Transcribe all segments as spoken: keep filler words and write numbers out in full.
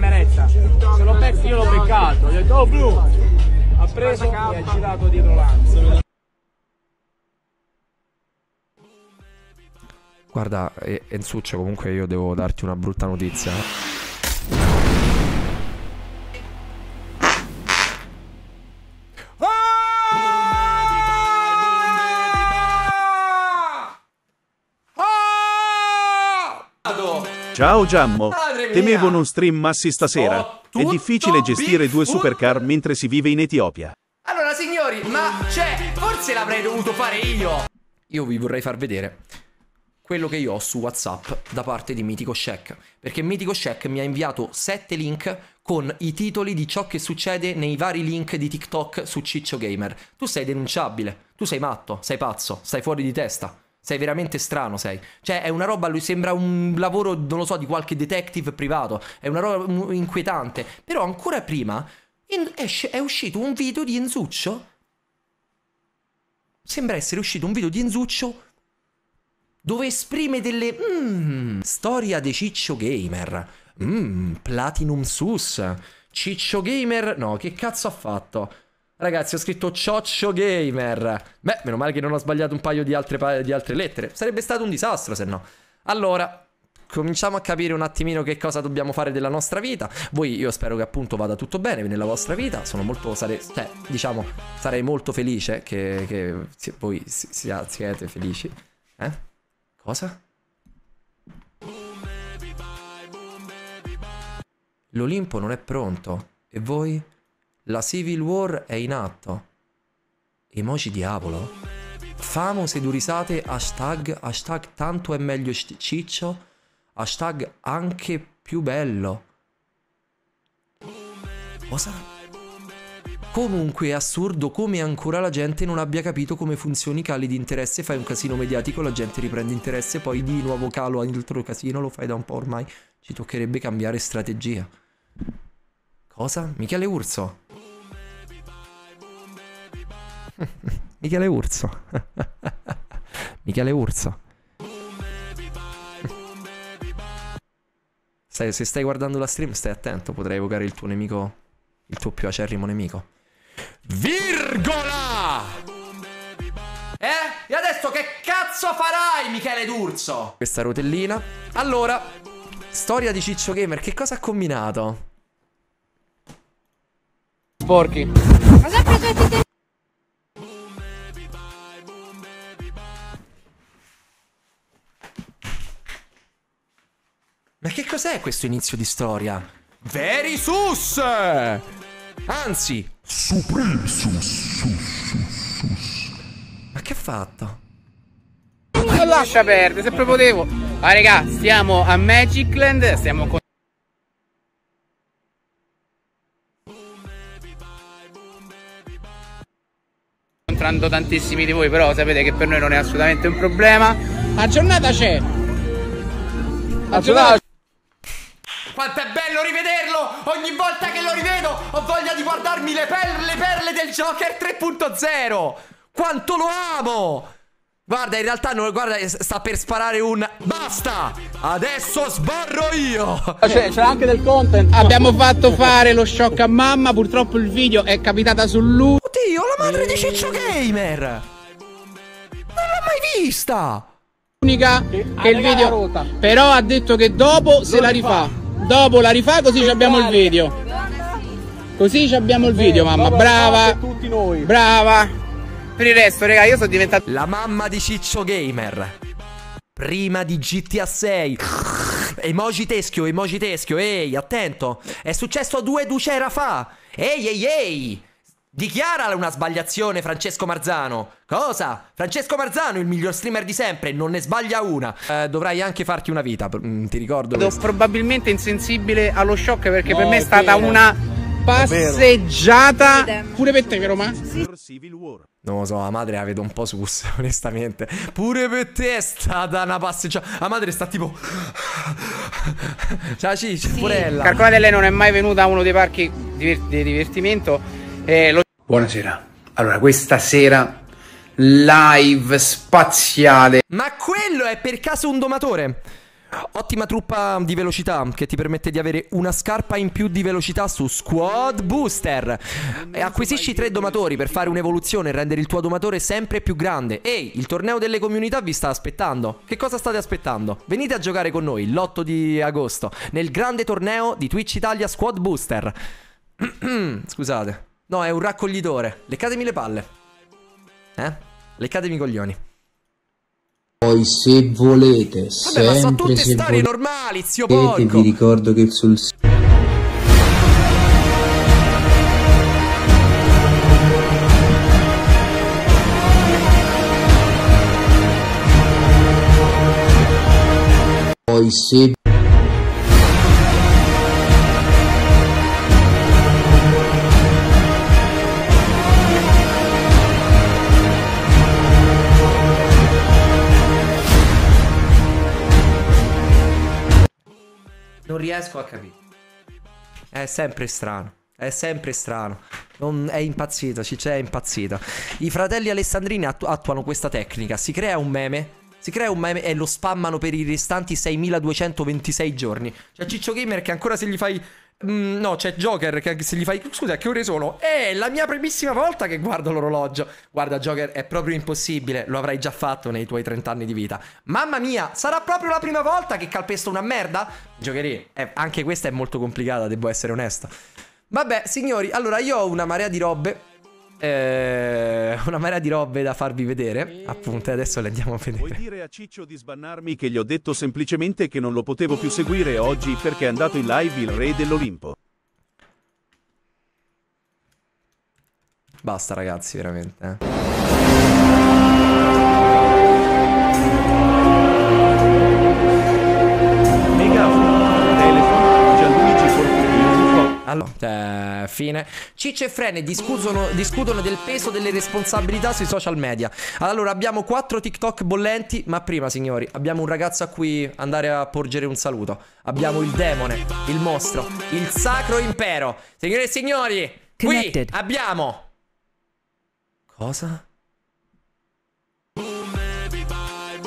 cameretta. Se l'ho perso io l'ho beccato, gli ho detto oh blu, ha preso e ha girato dietro l'anzo. Guarda Enzuccio, comunque io devo darti una brutta notizia. Ciao Giammo, temevo uno stream Massi stasera. È difficile gestire due supercar mentre si vive in Etiopia. Allora signori, ma cioè, forse l'avrei dovuto fare io. Io vi vorrei far vedere quello che io ho su WhatsApp da parte di MiticoShek, perché MiticoShek mi ha inviato sette link con i titoli di ciò che succede nei vari link di TikTok su CiccioGamer. Tu sei denunciabile, tu sei matto, sei pazzo, sei fuori di testa, sei veramente strano, sei. Cioè è una roba, lui sembra un lavoro, non lo so, di qualche detective privato, è una roba inquietante. Però ancora prima in, esce, è uscito un video di Enzuccio, sembra essere uscito un video di Enzuccio dove esprime delle mm, storia di CiccioGamer, mm, Platinum Sus, CiccioGamer, no, che cazzo ha fatto? Ragazzi, ho scritto CiccioGamer. Beh, meno male che non ho sbagliato un paio di altre, pa di altre lettere. Sarebbe stato un disastro se no. Allora, cominciamo a capire un attimino che cosa dobbiamo fare della nostra vita. Voi, io spero che appunto vada tutto bene nella vostra vita. Sono molto, sare, cioè, diciamo, sarei molto felice che, che se voi sia, siete felici. Eh? Cosa? L'Olimpo non è pronto. E voi? La Civil War è in atto. Emoji diavolo. Famo se due risate. Hashtag, hashtag tanto è meglio ciccio. Hashtag anche più bello. Cosa? Comunque è assurdo come ancora la gente non abbia capito come funzioni i cali di interesse. Fai un casino mediatico, la gente riprende interesse, poi di nuovo calo altro casino, lo fai da un po' ormai. Ci toccherebbe cambiare strategia. Cosa? Michele Urso. Michele Urso. Michele Urso. Sai, se stai guardando la stream stai attento, potrai evocare il tuo nemico, il tuo più acerrimo nemico. Virgola! Eh? E adesso che cazzo farai, Michele D'Urso? Questa rotellina. Allora, storia di CiccioGamer, che cosa ha combinato? Porchi. Ma sempre sentite. Ma che cos'è questo inizio di storia? Very sus! Anzi, supreme sus, sus, sus, sus. Ma che ha fatto? Ma lascia perdere, se proprio potevo. Ah raga, stiamo a Magic Land, stiamo con tantissimi di voi, però sapete che per noi non è assolutamente un problema. La giornata c'è. La giornata. Quanto è bello rivederlo! Ogni volta che lo rivedo ho voglia di guardarmi le perle, perle del Joker tre punto zero. Quanto lo amo! Guarda, in realtà non, guarda, sta per sparare un basta. Adesso sbarro io. C'era anche del content. Abbiamo fatto fare lo shock a mamma, purtroppo il video è capitata su lui. Oddio, la madre di CiccioGamer! Non l'ho mai vista! L'unica che ah, il video... La però ha detto che dopo non se la rifà. Fa. Dopo la rifà così abbiamo il video. Così abbiamo il video, mamma. Brava! Tutti noi. Brava! Per il resto, raga, io sono diventato... La mamma di CiccioGamer. Prima di G T A sei. Emoji teschio, emoji teschio. Ehi, attento! È successo due ducera fa. Ehi, ehi, ehi! Dichiara una sbagliazione Francesco Marzano. Cosa? Francesco Marzano, il miglior streamer di sempre, non ne sbaglia una. eh, Dovrai anche farti una vita, mm, ti ricordo. Probabilmente insensibile allo shock, perché no, per me è stata vero. Una passeggiata. Pure per te vero ma? Sì. Non lo so, la madre la vedo un po' sus, onestamente. Pure per te è stata una passeggiata. La madre sta tipo ciao Ciccio, sì. Purella. Calcolate, lei non è mai venuta a uno dei parchi di divertimento. Eh, lo... Buonasera. Allora, questa sera live spaziale. Ma quello è per caso un domatore? Ottima truppa di velocità che ti permette di avere una scarpa in più di velocità su Squad Booster. Acquisisci tre domatori per fare un'evoluzione e rendere il tuo domatore sempre più grande. Ehi, il torneo delle comunità vi sta aspettando. Che cosa state aspettando? Venite a giocare con noi l'otto di agosto nel grande torneo di Twitch Italia Squad Booster. Scusate. No, è un raccoglitore. Leccatemi le palle. Eh? Leccatemi i coglioni. Poi se volete, vabbè, sempre ma sono tutte se storie normali, zio porco. Vi ricordo che sul Poi se non riesco a capire. È sempre strano. È sempre strano. Non è impazzito, Ciccio è impazzito. I fratelli Alessandrini attu attuano questa tecnica. Si crea un meme. Si crea un meme e lo spammano per i restanti seimiladuecentoventisei giorni. C'è CiccioGamer che ancora se gli fai... Mm, no, c'è Joker che se gli fai... Scusa, che ore sono? È la mia primissima volta che guardo l'orologio. Guarda, Joker, è proprio impossibile. Lo avrai già fatto nei tuoi trent'anni di vita. Mamma mia, sarà proprio la prima volta che calpesto una merda? Giocherie, eh, anche questa è molto complicata, devo essere onesto. Vabbè, signori, allora io ho una marea di robe. Eh, una marea di robe da farvi vedere. Appunto, adesso le andiamo a vedere. Vuoi dire a Ciccio di sbannarmi che gli ho detto semplicemente che non lo potevo più seguire oggi perché è andato in live il re dell'Olimpo? Basta ragazzi, veramente eh. Allora, eh, fine. Ciccio e Frene discutono del peso delle responsabilità sui social media. Allora, abbiamo quattro TikTok bollenti. Ma prima, signori, abbiamo un ragazzo a cui andare a porgere un saluto. Abbiamo il demone, il mostro, il sacro impero. Signore e signori, Connected. Qui abbiamo... Cosa?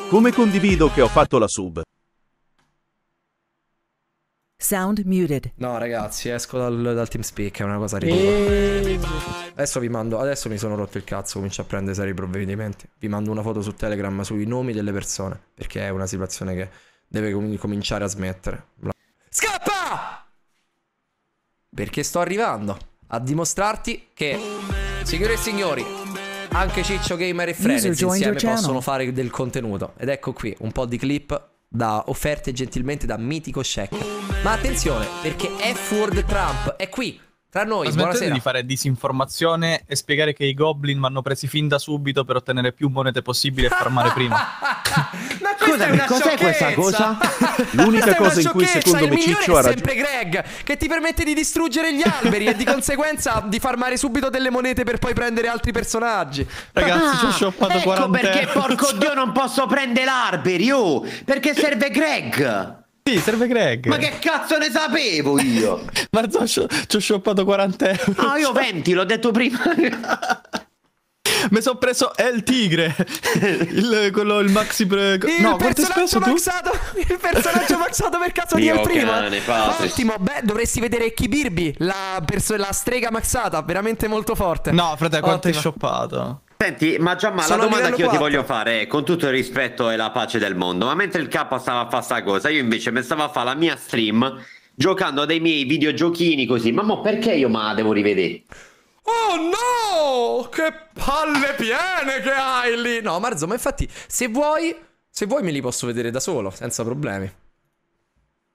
Come condivido che ho fatto la sub? Sound muted. No ragazzi, esco dal, dal TeamSpeak, è una cosa ridicola. E... Adesso vi mando, adesso mi sono rotto il cazzo, comincio a prendere seri provvedimenti. Vi mando una foto su Telegram sui nomi delle persone, perché è una situazione che deve com cominciare a smettere. Scappa! Perché sto arrivando a dimostrarti che, signore e signori, anche CiccioGamer e Frene insieme possono fare del contenuto. Ed ecco qui, un po' di clip da offerte gentilmente da MiticoShek. Ma attenzione, perché F-Word Trump è qui tra noi. Smettere di fare disinformazione e spiegare che i goblin vanno presi fin da subito per ottenere più monete possibile e farmare prima. Ma scusa, che cos'è questa cosa? L'unica cosa in cui secondo me Ciccio ha ragione è sempre Greg, che ti permette di distruggere gli alberi e di conseguenza di farmare subito delle monete per poi prendere altri personaggi. Ragazzi, ah, ci ho shoppato quaranta. Ecco perché porco dio non posso prendere l'alberi, oh, perché serve Greg. Sì, serve Greg. Ma che cazzo ne sapevo io? Marzo, ci ho shoppato quaranta euro. Ah, io venti, l'ho detto prima. Mi sono preso El Tigre, il, quello, il maxi pre... Il no, personaggio maxato, il personaggio maxato per cazzo di El Prima. Ottimo, beh, dovresti vedere Kibirbi, la, la strega maxata, veramente molto forte. No, frate, quanto hai shoppato? Senti, ma Giamma, la domanda che io ti voglio fare è, con tutto il rispetto e la pace del mondo, ma mentre il K stava a fare sta cosa, io invece mi stavo a fare la mia stream giocando a dei miei videogiochini così, ma mo perché io ma devo rivedere? Oh no! Che palle piene che hai lì! No, Marzo, ma infatti, se vuoi, se vuoi me li posso vedere da solo, senza problemi.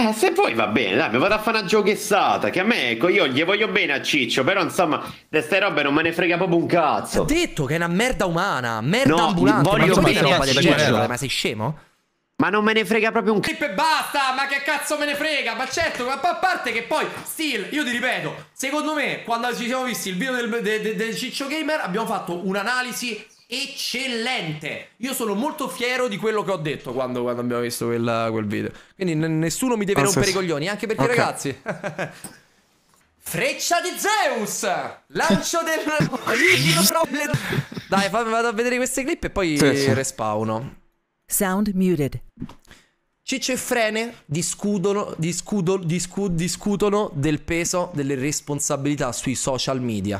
Eh, se poi va bene, dai, mi vado a fare una giochessata. Che a me, ecco, io gli voglio bene a Ciccio, però insomma, di ste robe non me ne frega proprio un cazzo. Ho detto che è una merda umana, merda no, ambulante. Voglio ma bene roba del genere, ma sei scemo? Ma non me ne frega proprio un clip e basta, ma che cazzo me ne frega, ma certo, ma a parte che poi, still, io ti ripeto, secondo me, quando ci siamo visti il video del, de, de, del CiccioGamer, abbiamo fatto un'analisi eccellente. Io sono molto fiero di quello che ho detto quando, quando abbiamo visto quel, quel video. Quindi nessuno mi deve rompere i coglioni, anche perché okay. Ragazzi... Freccia di Zeus! Lancio del... Dai, fammi, vado a vedere queste clip e poi sì, sì. Respawno. Sound muted. Ciccio e Frene discutono, discuto, discu, discutono del peso delle responsabilità sui social media.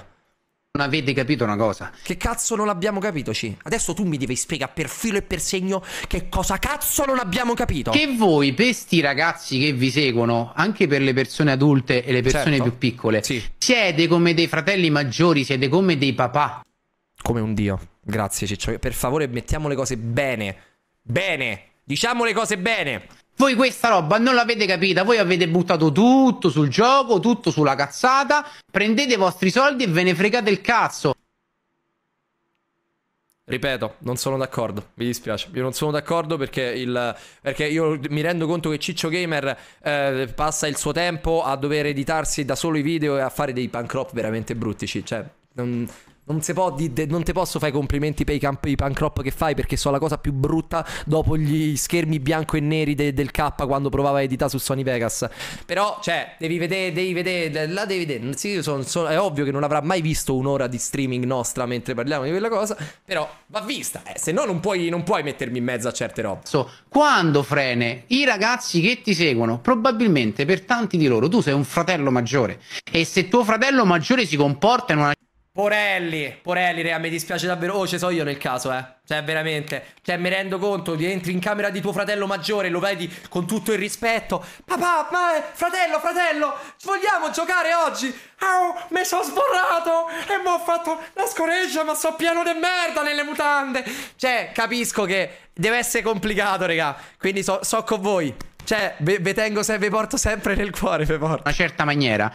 Non avete capito una cosa. Che cazzo non abbiamo capito, Ci? Adesso tu mi devi spiegare per filo e per segno che cosa cazzo non abbiamo capito. Che voi, per sti ragazzi che vi seguono, anche per le persone adulte e le persone certo. più piccole, sì. siete come dei fratelli maggiori, siete come dei papà. Come un dio. Grazie, Ciccio. Per favore, mettiamo le cose bene. Bene. Diciamo le cose bene. Voi questa roba non l'avete capita, voi avete buttato tutto sul gioco, tutto sulla cazzata, prendete i vostri soldi e ve ne fregate il cazzo. Ripeto, non sono d'accordo, mi dispiace, io non sono d'accordo perché, il, perché io mi rendo conto che CiccioGamer eh, passa il suo tempo a dover editarsi da solo i video e a fare dei pancrop veramente bruttici, cioè... Non... Non, se può, di, de, non te posso fare complimenti per i, camp, i pancrop che fai, perché sono la cosa più brutta dopo gli schermi bianco e neri de, del K quando provava a editare su Sony Vegas. Però, cioè, devi vedere, devi vedere, là devi vedere. Sì, son, son, è ovvio che non avrà mai visto un'ora di streaming nostra mentre parliamo di quella cosa, però va vista, eh, se no non puoi, non puoi mettermi in mezzo a certe robe. So, quando Frene, i ragazzi che ti seguono, probabilmente per tanti di loro tu sei un fratello maggiore, e se tuo fratello maggiore si comporta in una... Porelli, Porelli, rea, mi dispiace davvero. Oh, ce so io nel caso, eh. Cioè, veramente. Cioè, mi rendo conto, entri in camera di tuo fratello maggiore, lo vedi con tutto il rispetto. Papà, ma eh, fratello, fratello, vogliamo giocare oggi? Oh, mi sono sborrato e mi ho fatto la scoreggia, ma so pieno di merda nelle mutande. Cioè, capisco che deve essere complicato, raga. Quindi so, so con voi. Cioè, vi tengo, se vi porto sempre nel cuore, vi porto. Una certa maniera.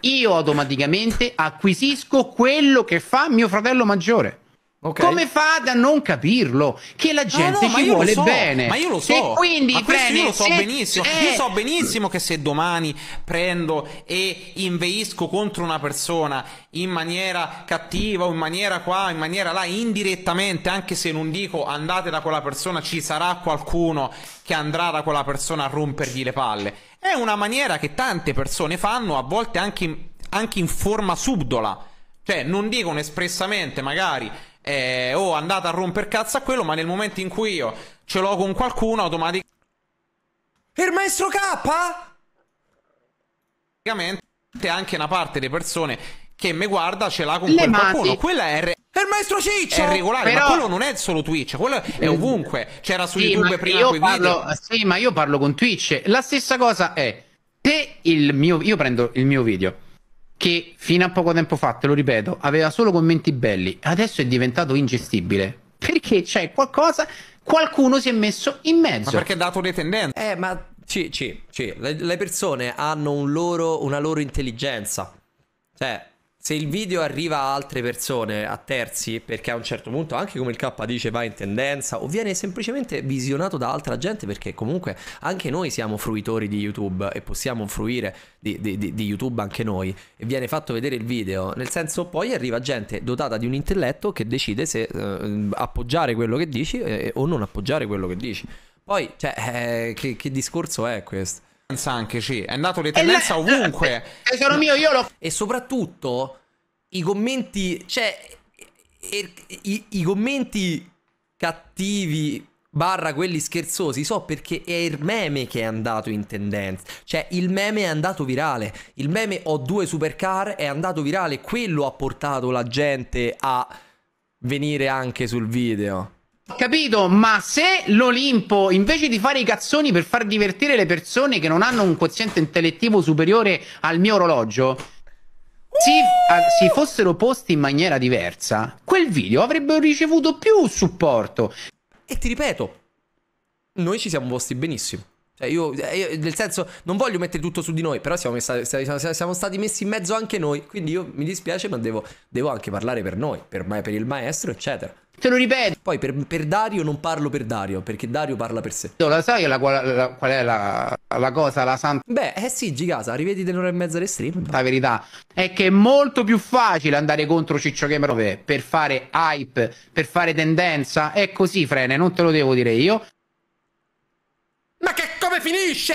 Io automaticamente acquisisco quello che fa mio fratello maggiore. Okay. Come fa da non capirlo? Che la gente ah, no, ci vuole so, bene. Ma io lo so. E quindi ma Frene, io lo so se... benissimo. Eh. Io so benissimo che se domani prendo e inveisco contro una persona in maniera cattiva o in maniera qua, in maniera là, indirettamente, anche se non dico andate da quella persona, ci sarà qualcuno che andrà da quella persona a rompergli le palle. È una maniera che tante persone fanno, a volte anche in, anche in forma subdola. Cioè, non dicono espressamente magari... Eh, oh, andate a romper cazzo a quello, ma nel momento in cui io ce l'ho con qualcuno automaticamente il maestro K anche una parte delle persone che mi guarda ce l'ha con quel qualcuno. Quella è il maestro Ciccio è regolare, però... ma quello non è solo Twitch, quello è ovunque. C'era su sì, YouTube prima quei parlo... video. Sì, ma io parlo con Twitch. La stessa cosa è se il mio io prendo il mio video, che fino a poco tempo fa, te lo ripeto, aveva solo commenti belli, adesso è diventato ingestibile perché c'è qualcosa, qualcuno si è messo in mezzo. Ma perché ha dato le tendenze? Eh, ma sì, sì, sì. Le, le persone hanno un loro, una loro intelligenza. Cioè, se il video arriva a altre persone, a terzi, perché a un certo punto, anche come il K dice, va in tendenza, o viene semplicemente visionato da altra gente, perché comunque anche noi siamo fruitori di YouTube e possiamo fruire di, di, di YouTube anche noi, e viene fatto vedere il video, nel senso poi arriva gente dotata di un intelletto che decide se eh, appoggiare quello che dici eh, o non appoggiare quello che dici. Poi, cioè, eh, che, che discorso è questo? Anche sì, è andato le tendenze la... ovunque. Sono mio, io lo... E soprattutto i commenti, cioè i, i commenti cattivi barra quelli scherzosi, so perché è il meme che è andato in tendenza. Cioè il meme è andato virale, il meme ho due supercar è andato virale, quello ha portato la gente a venire anche sul video. Capito, ma se l'Olimpo invece di fare i cazzoni per far divertire le persone che non hanno un quoziente intellettivo superiore al mio orologio si, a, si fossero posti in maniera diversa, quel video avrebbero ricevuto più supporto. E ti ripeto, noi ci siamo posti benissimo. Cioè io, io nel senso, non voglio mettere tutto su di noi, però siamo, messa, siamo stati messi in mezzo anche noi. Quindi io mi dispiace, ma devo, devo anche parlare per noi, per, per il maestro, eccetera. Te lo ripeto. Poi per, per Dario non parlo per Dario, perché Dario parla per sé. Lo sai la, la, la, qual è la, la cosa, la santa? Beh, eh sì, Gigasa, rivedi dell'ora e mezza di stream. La verità è che è molto più facile andare contro CiccioGamer per fare hype, per fare tendenza. È così, Frene, non te lo devo dire io. Ma che come finisce?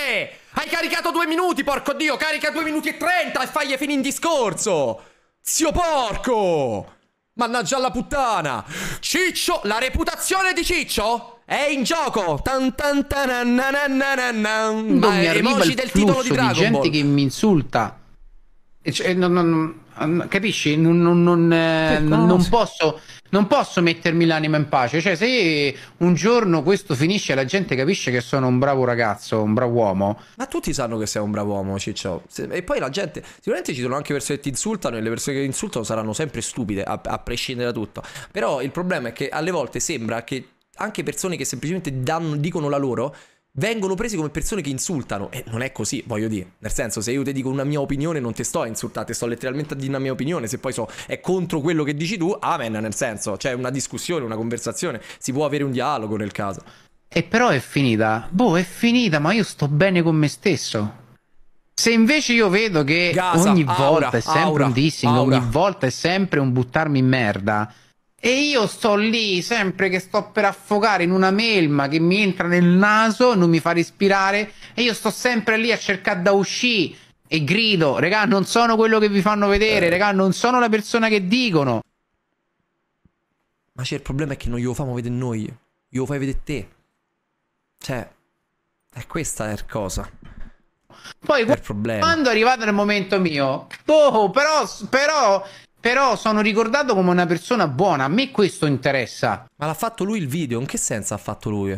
Hai caricato due minuti, porco dio, carica due minuti e trenta e fagli finire in discorso. Zio porco! Mannaggia alla puttana! Ciccio, la reputazione di Ciccio È in gioco! Tan tan tan nan. Ma mi arriva il del flusso di, di gente Ball. Che mi insulta. E cioè, non, non, non, capisci? Non, non, non, eh, non, posso, non posso mettermi l'anima in pace. Cioè, se un giorno questo finisce e la gente capisce che sono un bravo ragazzo, un bravo uomo. Ma tutti sanno che sei un bravo uomo, Ciccio. E poi la gente, sicuramente ci sono anche persone che ti insultano, e le persone che ti insultano saranno sempre stupide, a, a prescindere da tutto. Però il problema è che alle volte sembra che anche persone che semplicemente danno, dicono la loro, vengono presi come persone che insultano. E non è così, voglio dire. Nel senso, se io ti dico una mia opinione non ti sto a insultare, ti sto letteralmente a dire una mia opinione. Se poi so è contro quello che dici tu, amen, nel senso, c'è una discussione, una conversazione, si può avere un dialogo nel caso. E però è finita. Boh, è finita, ma io sto bene con me stesso. Se invece io vedo che Gaza, ogni aura, volta è sempre aura, un dissing, aura. Ogni volta è sempre un buttarmi in merda, e io sto lì sempre che sto per affogare in una melma che mi entra nel naso, non mi fa respirare, e io sto sempre lì a cercare da uscire e grido, regà non sono quello che vi fanno vedere, regà non sono la persona che dicono. Ma c'è il problema è che non glielo famo vedere noi, glielo fai vedere te. Cioè, è questa la cosa. Poi è il problema. Quando è arrivato il momento mio, boh, però, però... Però sono ricordato come una persona buona, a me questo interessa. Ma l'ha fatto lui il video, in che senso ha fatto lui?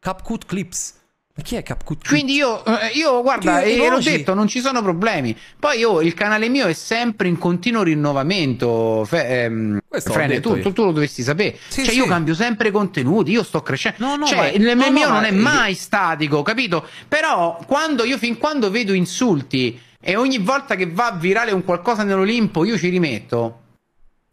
Capcut Clips. Ma chi è Capcut Clips? Quindi io, io guarda, e l'ho detto, non ci sono problemi. Poi io, il canale mio è sempre in continuo rinnovamento, ehm, Frene, tu, tu, tu lo dovresti sapere. Sì, cioè sì. Io cambio sempre contenuti, io sto crescendo. No, no, cioè, ma, il no, mio no, non ma... è mai statico, capito? Però quando io fin quando vedo insulti, e ogni volta che va virale un qualcosa nell'Olimpo io ci rimetto.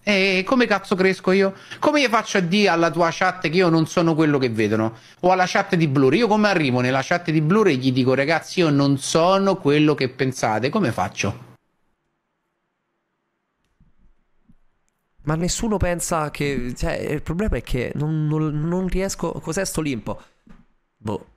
E come cazzo cresco io? Come io faccio a dire alla tua chat che io non sono quello che vedono? O alla chat di Blur? Io come arrivo nella chat di Blur e gli dico ragazzi io non sono quello che pensate? Come faccio? Ma nessuno pensa che... Cioè, il problema è che non, non, non riesco... Cos'è sto Olimpo? Boh.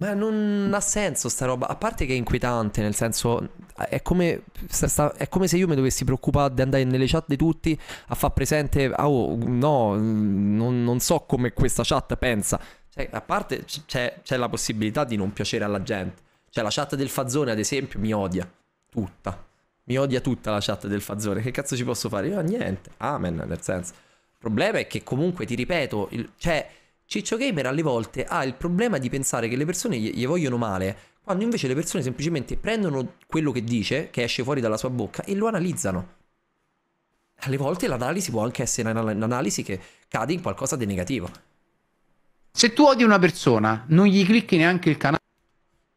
Ma non ha senso sta roba, a parte che è inquietante, nel senso, è come, sta, sta, è come se io mi dovessi preoccupare di andare nelle chat di tutti a far presente, oh no, non, non so come questa chat pensa. Cioè, a parte c'è la possibilità di non piacere alla gente. Cioè la chat del Fazzone ad esempio mi odia, tutta, mi odia tutta la chat del Fazzone, che cazzo ci posso fare? Io niente, amen, nel senso. Il problema è che comunque, ti ripeto, il, cioè... CiccioGamer alle volte ha il problema di pensare che le persone gli, gli vogliono male, quando invece le persone semplicemente prendono quello che dice, che esce fuori dalla sua bocca, e lo analizzano. Alle volte l'analisi può anche essere un'analisi che cade in qualcosa di negativo. Se tu odi una persona, non gli clicchi neanche il canale.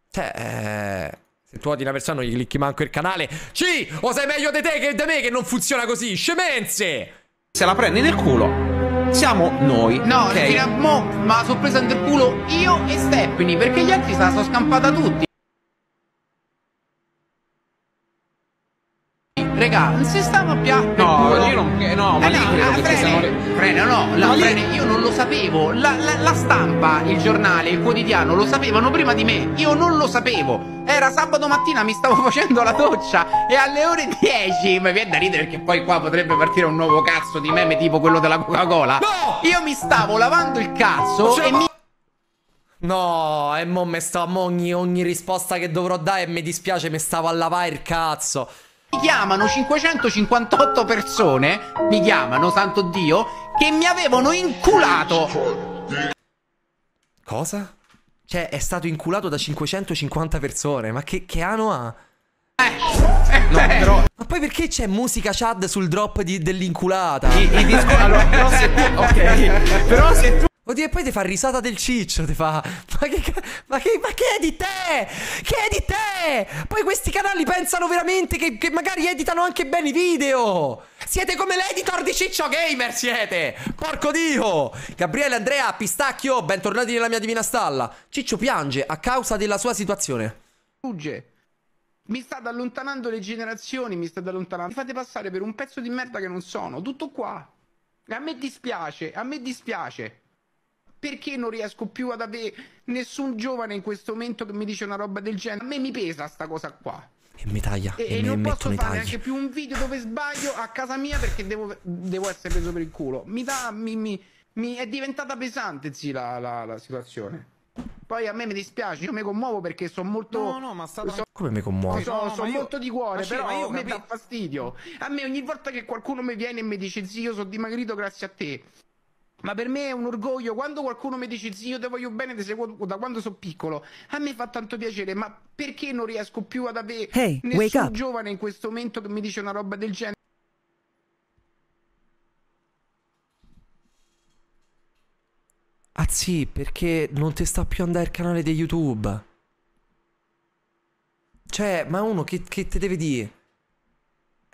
Cioè... Eh... Se tu odi una persona non gli clicchi manco il canale. Sì! O sei meglio di te che di me che non funziona così! Scemenze! Se la prendi nel culo... Siamo noi. No, okay. Fino a mo me la sono presa nel culo io e Stephanie, perché gli altri se la sono scampata tutti. Regà, non si stava più. No, io non. No, ma eh lì no, credo che ci siano le... Frene, no, la no, Frene, io non lo sapevo. La, la, la stampa, il giornale, il quotidiano lo sapevano prima di me. Io non lo sapevo. Era sabato mattina, mi stavo facendo la doccia e alle ore dieci. Ma viene da ridere perché poi qua potrebbe partire un nuovo cazzo di meme tipo quello della Coca-Cola. No! Io mi stavo lavando il cazzo e mi. No, e mo me stavo. Ogni, ogni risposta che dovrò dare, e mi dispiace, mi stavo a lavare il cazzo. Mi chiamano cinquecentocinquantotto persone, mi chiamano, santo Dio, che mi avevano inculato. Cosa? Cioè, è stato inculato da cinquecentocinquanta persone, ma che, che anno ha? Eh, no, però... Ma poi perché c'è musica chad sul drop dell'inculata? Allora, però se tu... Ok, però se tu... Oddio, e poi ti fa risata del Ciccio, ti fa... Ma che, ma, che, ma che è di te? Che è di te? Poi questi canali pensano veramente che, che magari editano anche bene i video. Siete come l'editor di CiccioGamer, siete! Porco Dio! Gabriele, Andrea, Pistacchio, bentornati nella mia divina stalla. Ciccio piange a causa della sua situazione. Fugge. Mi state allontanando le generazioni, mi state allontanando. Mi fate passare per un pezzo di merda che non sono. Tutto qua. A me dispiace, a me dispiace. Perché non riesco più ad avere nessun giovane in questo momento che mi dice una roba del genere? A me mi pesa sta cosa qua. E mi taglia. E, e, e non posso fare neanche più un video dove sbaglio a casa mia perché devo, devo essere preso per il culo. Mi dà, mi, mi, mi è diventata pesante, sì, la, la, la situazione. Poi a me mi dispiace, io mi commuovo perché sono molto... No, no, ma stato... so... Come mi commuovo? Sono no, no, so molto io... di cuore, cioè, però io mi dà fastidio. A me ogni volta che qualcuno mi viene e mi dice zio, sono dimagrito grazie a te. Ma per me è un orgoglio, quando qualcuno mi dice zio, te voglio bene, ti seguo da quando sono piccolo. A me fa tanto piacere, ma perché non riesco più ad avere hey, nessun giovane in questo momento che mi dice una roba del genere? Ah sì, perché non ti sta più andare il canale di YouTube. Cioè, ma uno che, che te deve dire?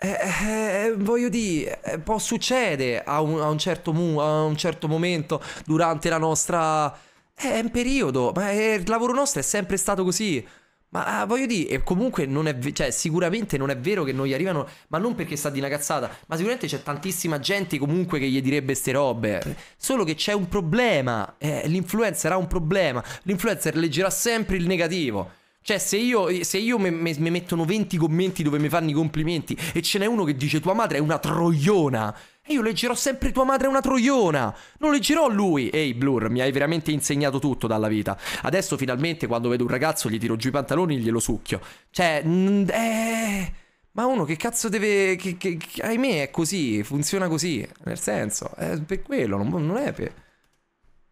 Eh, eh, voglio dire, eh, può succedere a un, a, un certo mu a un certo momento durante la nostra... Eh, è un periodo, ma è, il lavoro nostro è sempre stato così. Ma eh, voglio dire, e comunque non è... Cioè, sicuramente non è vero che non gli arrivano... Ma non perché sta di una cazzata, ma sicuramente c'è tantissima gente comunque che gli direbbe ste robe. Solo che c'è un problema, eh, l'influencer ha un problema. L'influencer leggerà sempre il negativo. Cioè, se io, se io mi me, me mettono venti commenti dove mi fanno i complimenti e ce n'è uno che dice tua madre è una troiona, e io leggerò sempre tua madre è una troiona. Non leggerò lui. Ehi Blur, mi hai veramente insegnato tutto dalla vita. Adesso finalmente quando vedo un ragazzo gli tiro giù i pantaloni e glielo succhio. Cioè mh, eh, ma uno che cazzo deve che, che, che, ahimè è così, funziona così. Nel senso, è per quello, non, non è per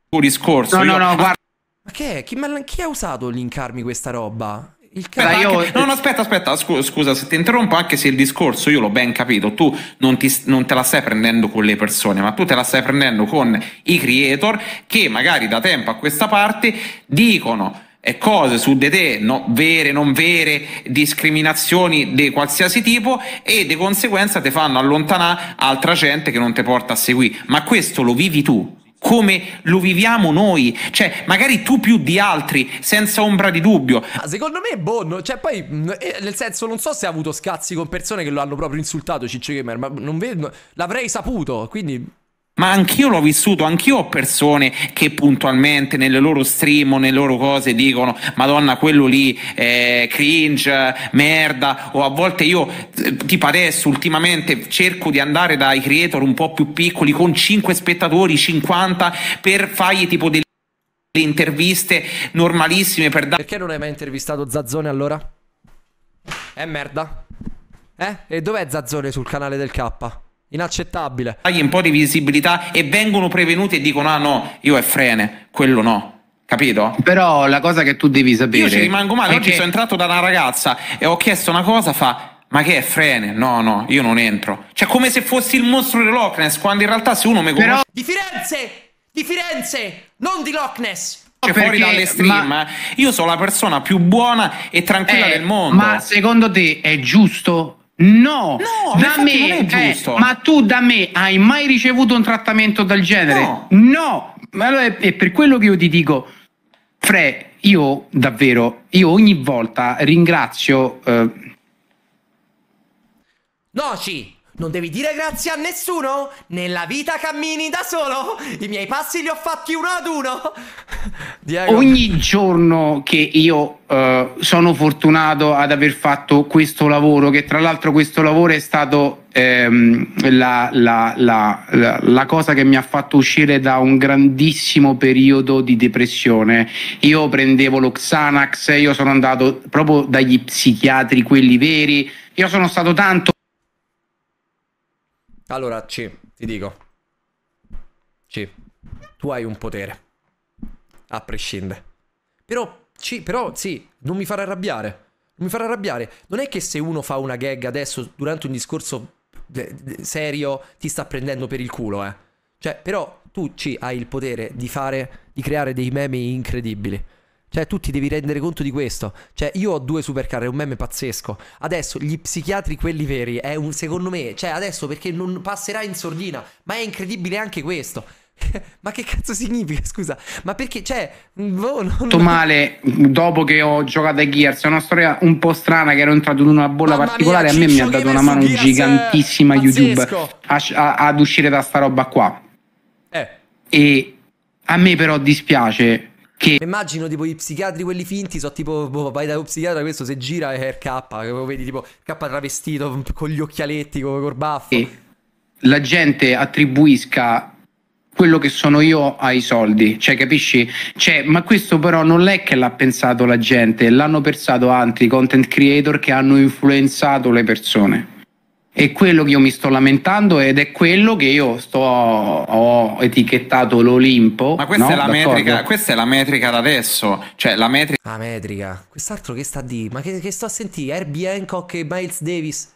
un discorso. No io... no no guarda. Ma che è? Chi, ma chi ha usato linkarmi questa roba? Il cazzo. Io... No, no, aspetta, aspetta, scu scusa se ti interrompo, anche se il discorso io l'ho ben capito, tu non, ti, non te la stai prendendo con le persone, ma tu te la stai prendendo con i creator che magari da tempo a questa parte dicono cose su di te, no, vere, non vere, discriminazioni di qualsiasi tipo, e di conseguenza ti fanno allontanare altra gente che non ti porta a seguire. Ma questo lo vivi tu, come lo viviamo noi, cioè magari tu più di altri, senza ombra di dubbio. Ma secondo me è buono, cioè poi nel senso non so se ha avuto scazzi con persone che lo hanno proprio insultato, CiccioGamer, ma non vedo, l'avrei saputo, quindi... Ma anch'io l'ho vissuto, anch'io ho persone che puntualmente nelle loro stream o nelle loro cose dicono Madonna quello lì eh, cringe, merda, o a volte io tipo adesso ultimamente cerco di andare dai creator un po' più piccoli con cinque spettatori, cinquanta per fargli tipo delle interviste normalissime per dare... Perché non hai mai intervistato Zazzone allora? Eh merda? Eh? E dov'è Zazzone sul canale del K? Inaccettabile. Dagli un po' di visibilità e vengono prevenuti e dicono ah no, io è Frene, quello no. Capito? Però la cosa che tu devi sapere... Io ci rimango male, oggi che... sono entrato da una ragazza e ho chiesto una cosa, fa ma che è Frene? No, no, io non entro. Cioè come se fossi il mostro di Loch Ness, quando in realtà se uno mi conosce... Però... Di Firenze! Di Firenze! Non di Loch Ness! Cioè, perché, fuori dalle stream, ma, io sono la persona più buona e tranquilla eh, del mondo. Ma secondo te è giusto... No, no, da me, non è giusto. Eh, ma tu da me hai mai ricevuto un trattamento del genere? No, no. Allora è, è per quello che io ti dico, Fre, io davvero, io ogni volta ringrazio... Eh... Noci, non devi dire grazie a nessuno, nella vita cammini da solo, i miei passi li ho fatti uno ad uno. Diego. Ogni giorno che io... Uh, sono fortunato ad aver fatto questo lavoro, che tra l'altro questo lavoro è stato ehm, la, la, la, la, la cosa che mi ha fatto uscire da un grandissimo periodo di depressione. Io prendevo lo Xanax, io sono andato proprio dagli psichiatri, quelli veri, io sono stato tanto... Allora C, ti dico C, tu hai un potere a prescindere, però Sì, però sì, non mi farà arrabbiare. Non mi farà arrabbiare. Non è che se uno fa una gag adesso durante un discorso serio ti sta prendendo per il culo, eh. Cioè, però tu ci hai il potere di fare, di creare dei meme incredibili. Cioè, tu ti devi rendere conto di questo. Cioè, io ho due supercar, è un meme pazzesco. Adesso, gli psichiatri, quelli veri, è un, secondo me, cioè adesso perché non passerà in sordina, ma è incredibile anche questo. Ma che cazzo significa, scusa? Ma perché, cioè... Boh, non... male, dopo che ho giocato a Gears, è una storia un po' strana che ero entrato in una bolla Mamma particolare, mia, a me mi ha dato una mano Gears gigantissima YouTube a, a, ad uscire da sta roba qua. Eh. E a me però dispiace che... Immagino tipo i psichiatri quelli finti, so tipo, boh, vai da un psichiatra, questo se gira è R K, vedi tipo R K travestito, con gli occhialetti, col, col baffo. E la gente attribuisca... quello che sono io ai soldi, cioè capisci? Cioè, ma questo però non è che l'ha pensato la gente, l'hanno pensato altri content creator che hanno influenzato le persone. È quello che io mi sto lamentando ed è quello che io sto ho etichettato l'Olimpo. Ma questa, no? è la metrica, questa è la metrica da adesso, cioè la metrica... La metrica, quest'altro che sta di... Ma che, che sto a sentire? Herbie Hancock e Miles Davis?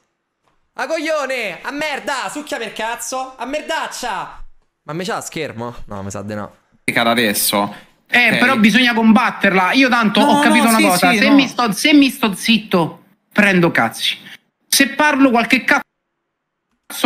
A coglione! A merda! Succhia per cazzo! A merdaccia! Ma mi c'ha schermo? No, mi sa di no. Adesso. Eh, okay. Però bisogna combatterla. Io tanto no, ho capito no, una sì, cosa. Sì, se, no. mi sto, se mi sto zitto, prendo cazzi. Se parlo qualche cazzo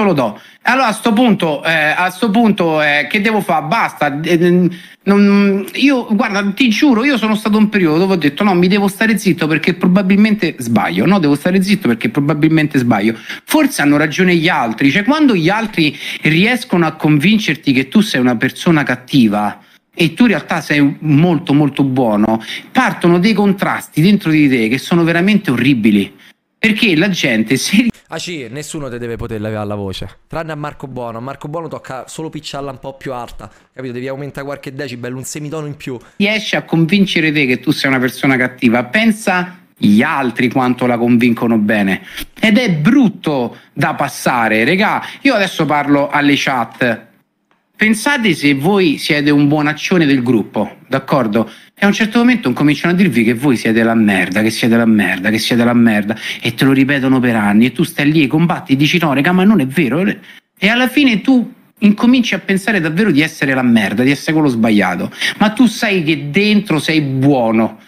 lo do. Allora a sto punto, eh, a sto punto eh, che devo fare? Basta. Eh, non, io, guarda, ti giuro, io sono stato un periodo dove ho detto no, mi devo stare zitto perché probabilmente sbaglio. No, devo stare zitto perché probabilmente sbaglio. Forse hanno ragione gli altri. Cioè, quando gli altri riescono a convincerti che tu sei una persona cattiva e tu in realtà sei molto molto buono, partono dei contrasti dentro di te che sono veramente orribili. Perché la gente si... Ah sì, nessuno te deve poter lavare la voce, tranne a Marco Bono. A Marco Bono tocca solo picciarla un po' più alta, capito? Devi aumentare qualche decibel, un semitono in più. Riesci a convincere te che tu sei una persona cattiva, pensa gli altri quanto la convincono bene. Ed è brutto da passare, regà. Io adesso parlo alle chat. Pensate se voi siete un buonaccione del gruppo, d'accordo? E a un certo momento cominciano a dirvi che voi siete la merda, che siete la merda, che siete la merda, e te lo ripetono per anni, e tu stai lì e combatti e dici no raga ma non è vero, e alla fine tu incominci a pensare davvero di essere la merda, di essere quello sbagliato, ma tu sai che dentro sei buono.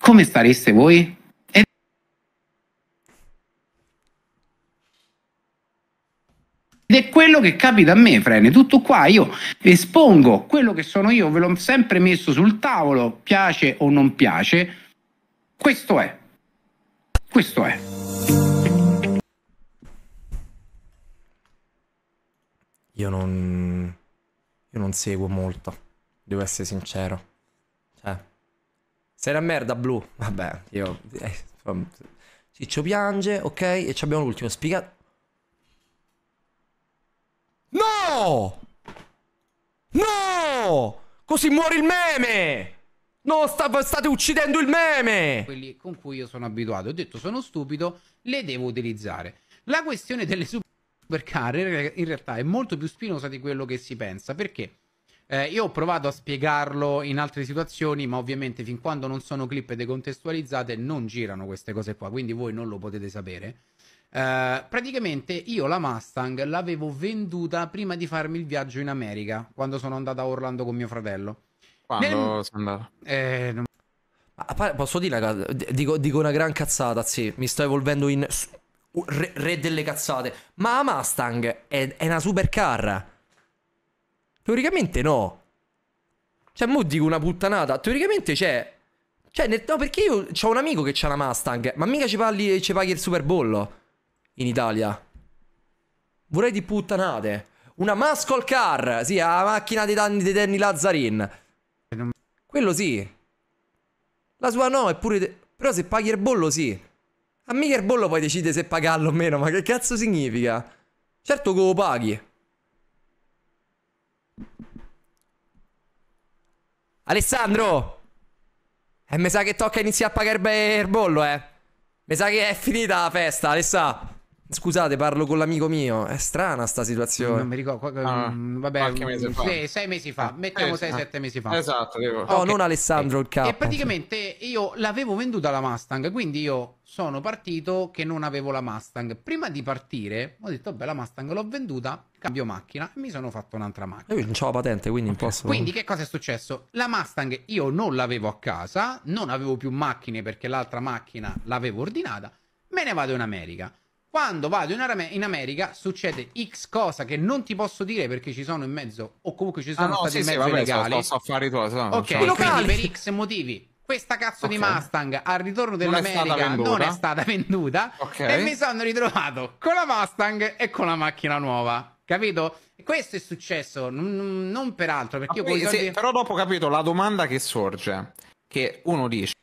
Come stareste voi? Ed è quello che capita a me, Frene, tutto qua, io espongo quello che sono io, ve l'ho sempre messo sul tavolo, piace o non piace, questo è, questo è. Io non, io non seguo molto, devo essere sincero, cioè, sei una merda blu, vabbè, io, eh, Ciccio piange, ok, e ci abbiamo l'ultimo spiegato. No! No! Così muore il meme! No, sta, state uccidendo il meme! Quelli con cui io sono abituato. Ho detto, sono stupido, le devo utilizzare. La questione delle supercar in realtà è molto più spinosa di quello che si pensa. Perché? Eh, io ho provato a spiegarlo in altre situazioni, ma ovviamente fin quando non sono clip decontestualizzate non girano queste cose qua, quindi voi non lo potete sapere. Uh, praticamente io la Mustang l'avevo venduta prima di farmi il viaggio in America, quando sono andata a Orlando con mio fratello. Quando Nel... sono andato? Eh, non... ah, posso dire una cosa? Dico, dico una gran cazzata, sì, mi sto evolvendo in re, re delle cazzate. Ma la Mustang è, è una supercar? Teoricamente no. Cioè, mo dico una puttanata, teoricamente c'è... Cioè, no, perché io c'ho un amico che c'ha una Mustang, ma mica ci paghi, ci paghi il superbollo. In Italia vorrei di puttanate. Una muscle car, sì, la macchina dei danni dei Danny Lazzarin, quello sì. La sua no, eppure te... Però se paghi il bollo sì. A mica il bollo poi decide se pagarlo o meno. Ma che cazzo significa? Certo che lo paghi. Alessandro, E eh, mi sa che tocca iniziare a pagare il bollo, eh. Mi sa che è finita la festa, Alessà. Scusate, parlo con l'amico mio. È strana sta situazione. Non mi ricordo. Ah, vabbè, mese fa. Sei, sei mesi fa. Mettiamo sei, sette mesi fa. Esatto. Devo. Oh, okay. Non Alessandro il capo. E praticamente io l'avevo venduta la Mustang, quindi io sono partito che non avevo la Mustang. Prima di partire ho detto, beh, la Mustang l'ho venduta, cambio macchina e mi sono fatto un'altra macchina. Io non c'ho la patente, quindi okay. non posso... Quindi che cosa è successo? La Mustang io non l'avevo a casa, non avevo più macchine perché l'altra macchina l'avevo ordinata, me ne vado in America. Quando vado in America succede X cosa che non ti posso dire perché ci sono in mezzo, o comunque ci sono ah, no, stati sì, in mezzo sì, vabbè, legali. So, so, so fare tua, so, ok, so. Quindi per X motivi questa cazzo okay. di Mustang al ritorno dell'America non, non è stata venduta okay. e mi sono ritrovato con la Mustang e con la macchina nuova, capito? Questo è successo, non, non peraltro perché poi, io sì, soldi... Però dopo ho capito la domanda che sorge, che uno dice: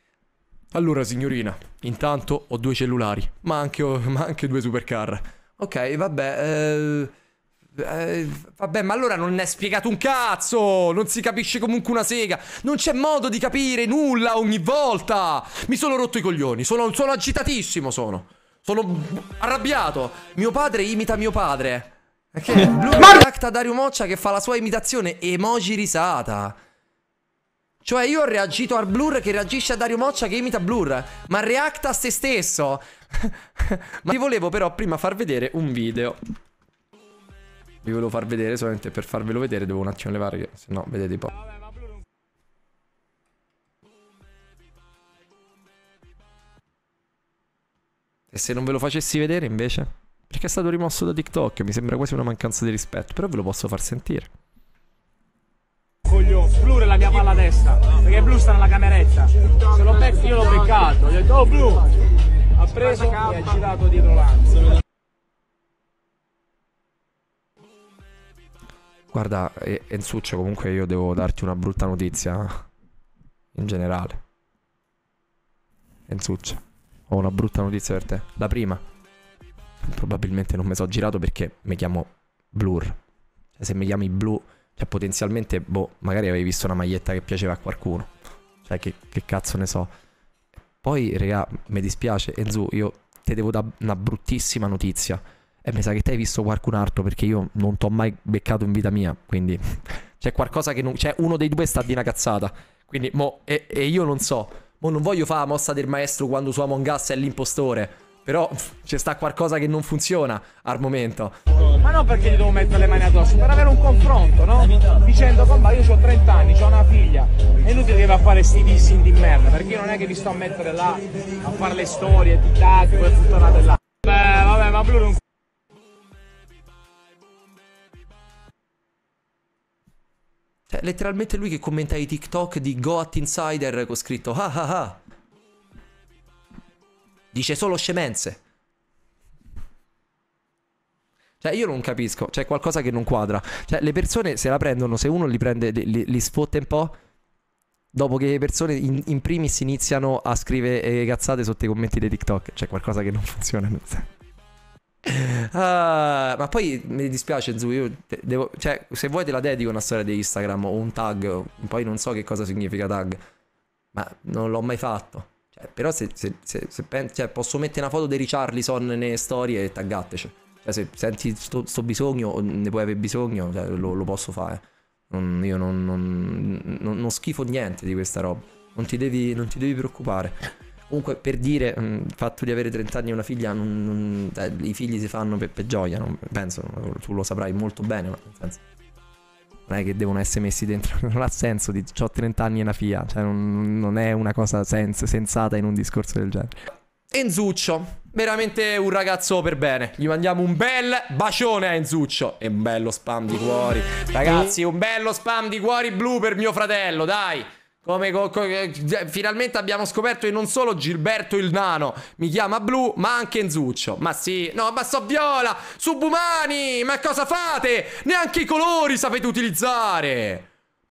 allora signorina, intanto ho due cellulari, ma anche, ma anche due supercar. Ok, vabbè, eh, Eh, vabbè, ma allora non è spiegato un cazzo. Non si capisce comunque una sega. Non c'è modo di capire nulla ogni volta. Mi sono rotto i coglioni. Sono, sono agitatissimo, sono. Sono arrabbiato. Mio padre imita mio padre. Che è Blur reacta Dario Moccia che fa la sua imitazione emoji risata. Cioè io ho reagito al Blur che reagisce a Dario Moccia che imita Blur, ma reacta a se stesso. Ma vi volevo però prima far vedere un video. Vi volevo far vedere, solamente per farvelo vedere devo un attimo levare, che se no vedete un po'. E se non ve lo facessi vedere invece? Perché è stato rimosso da TikTok, mi sembra quasi una mancanza di rispetto, però ve lo posso far sentire. Coglione, Blur è la mia palla a destra, perché Blur sta nella cameretta. Se lo becco io l'ho beccato, gli ho detto oh Blur! Ha preso e ha girato dietro l'anzo. Guarda, Enzuccio, comunque io devo darti una brutta notizia in generale. Enzuccio, ho una brutta notizia per te. La prima, probabilmente non mi sono girato perché mi chiamo Blur. Cioè, se mi chiami Blue, cioè potenzialmente, boh, magari avevi visto una maglietta che piaceva a qualcuno. Cioè, che, che cazzo ne so. Poi, regà, mi dispiace, Enzu, io ti devo dare una bruttissima notizia. E mi sa che te hai visto qualcun altro, perché io non t'ho mai beccato in vita mia. Quindi c'è qualcosa che non... Cioè uno dei due sta di una cazzata. Quindi mo... E, e io non so. Mo non voglio fare la mossa del maestro quando su Among Us è l'impostore. Però c'è sta qualcosa che non funziona al momento. Ma non perché gli devo mettere le mani addosso, per avere un confronto, no? Dicendo, comba, io ho trenta anni, ho una figlia. È inutile che va a fare sti dissing di merda, perché io non è che vi sto a mettere là a fare le storie, TikTok e tutto là. Vabbè, vabbè, ma Blur non... Cioè, letteralmente lui che commenta i TikTok di Goat Insider con scritto ah ah ah. Dice solo scemenze. Cioè, io non capisco. C'è qualcosa che non quadra. Cioè, le persone se la prendono, se uno li prende, li, li sfotte un po', dopo che le persone in, in primis iniziano a scrivere cazzate sotto i commenti dei TikTok. C'è qualcosa che non funziona. Non so. Ah, ma poi mi dispiace Zu, io devo, cioè, se vuoi te la dedico una storia di Instagram o un tag, poi non so che cosa significa tag, ma non l'ho mai fatto, cioè, però se, se, se, se penso, cioè, posso mettere una foto di Richarlison nelle storie e taggateci, cioè, se senti sto, sto bisogno o ne puoi avere bisogno, cioè, lo, lo posso fare, non, io non, non, non, non schifo niente di questa roba, non ti devi, non ti devi preoccupare. Comunque, per dire, il fatto di avere trenta anni e una figlia, non, non, eh, i figli si fanno per, per gioia, non, penso, tu lo saprai molto bene, ma nel senso, non è che devono essere messi dentro, non ha senso di ho trenta anni e una figlia, cioè non, non è una cosa sens sensata in un discorso del genere. Enzuccio, veramente un ragazzo per bene, gli mandiamo un bel bacione a Enzuccio e un bello spam di cuori, ragazzi, un bello spam di cuori blu per mio fratello, dai! Come, come, finalmente abbiamo scoperto che non solo Gilberto il nano mi chiama Blu, ma anche Enzuccio. Ma sì, no, ma so viola, subumani, ma cosa fate? Neanche i colori sapete utilizzare.